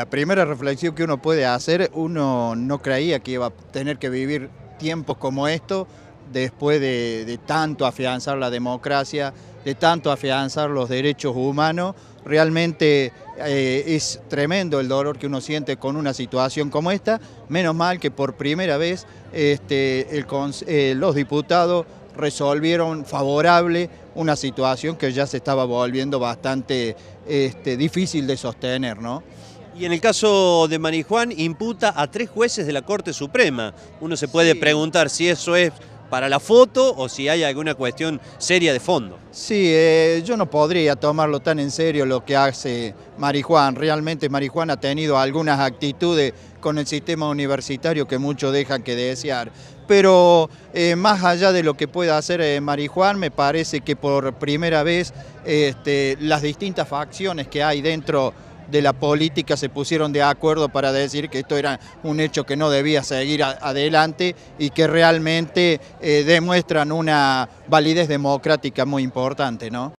La primera reflexión que uno puede hacer, uno no creía que iba a tener que vivir tiempos como esto después de tanto afianzar la democracia, de tanto afianzar los derechos humanos. Realmente es tremendo el dolor que uno siente con una situación como esta. Menos mal que por primera vez los diputados resolvieron favorable una situación que ya se estaba volviendo bastante difícil de sostener, ¿no? Y en el caso de Marijuán imputa a 3 jueces de la Corte Suprema. Uno se puede preguntar si eso es para la foto o si hay alguna cuestión seria de fondo. Sí, yo no podría tomarlo tan en serio lo que hace Marijuán. Realmente Marijuán ha tenido algunas actitudes con el sistema universitario que muchos dejan que desear. Pero más allá de lo que pueda hacer Marijuán, me parece que por primera vez las distintas facciones que hay dentro de la política se pusieron de acuerdo para decir que esto era un hecho que no debía seguir adelante y que realmente demuestran una validez democrática muy importante, ¿no?